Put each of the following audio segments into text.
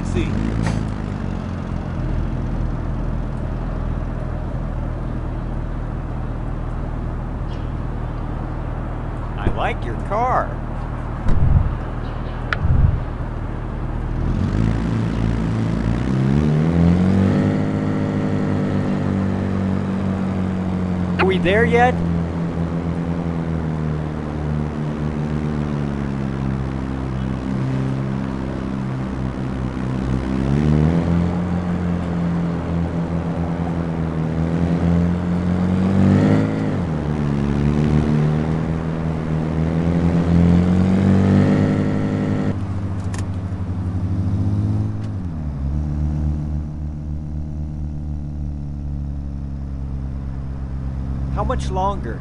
taxi. I like your car. Are we there yet? How much longer?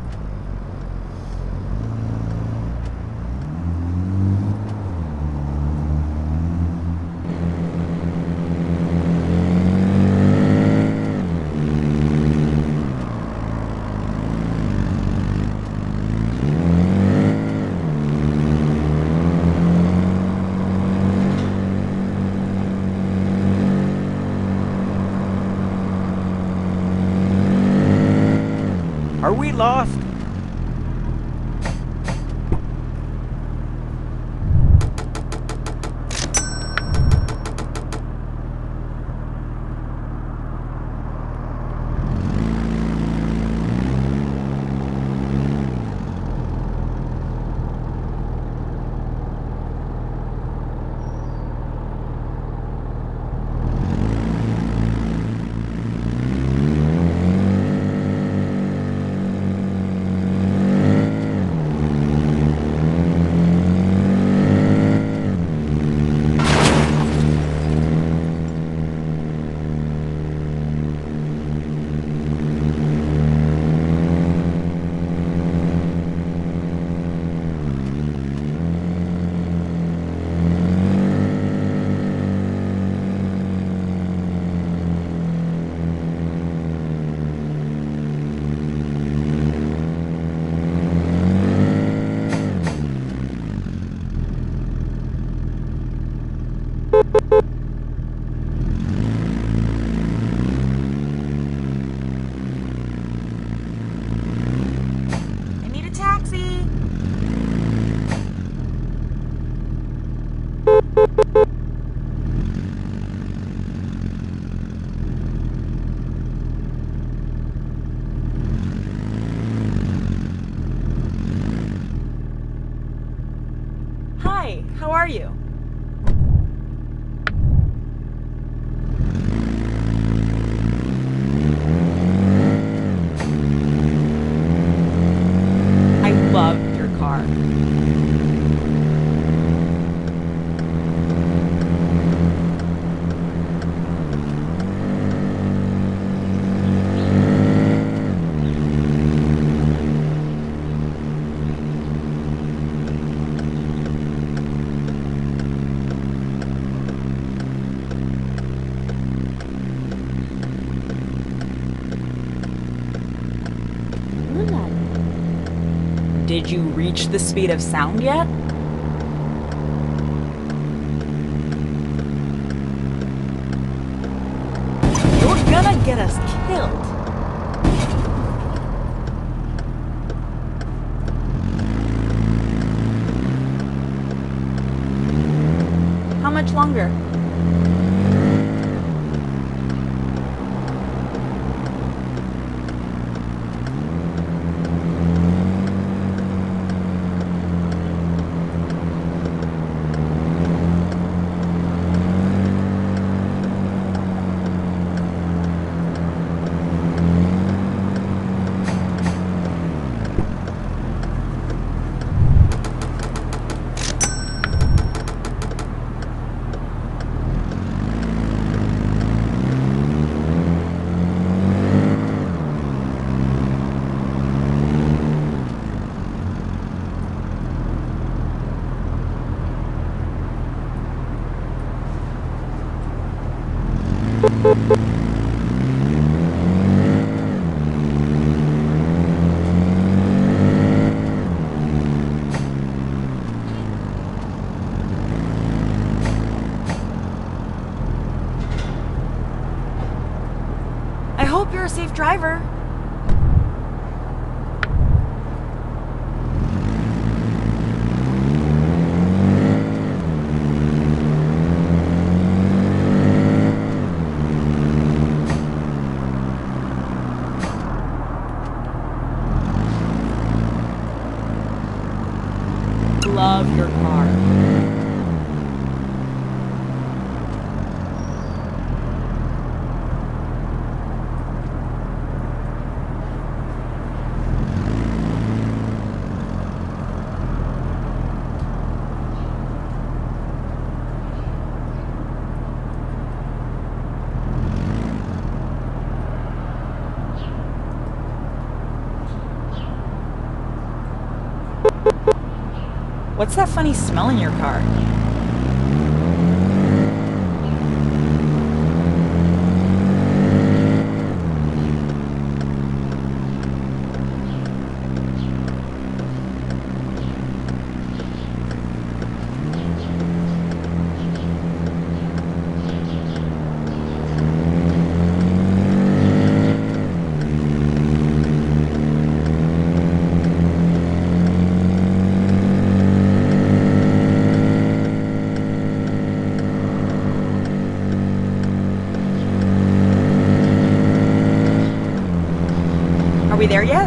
Are we lost? Hi, how are you? I love your car. Did you reach the speed of sound yet? You're gonna get us killed. How much longer? a safe driver. Love your car. What's that funny smell in your car? Are we there yet?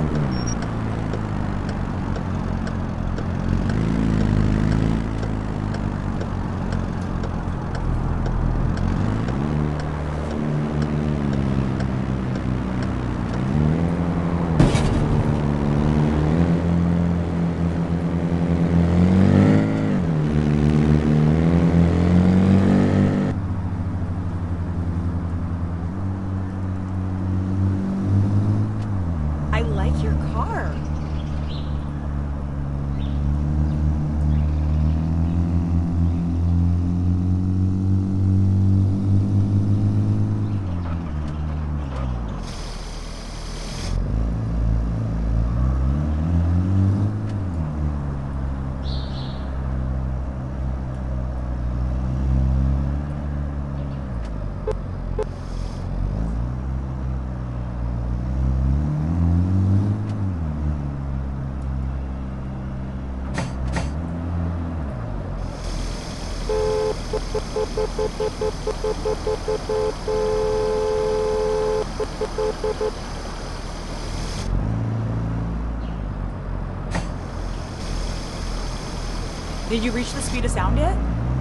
Did you reach the speed of sound yet?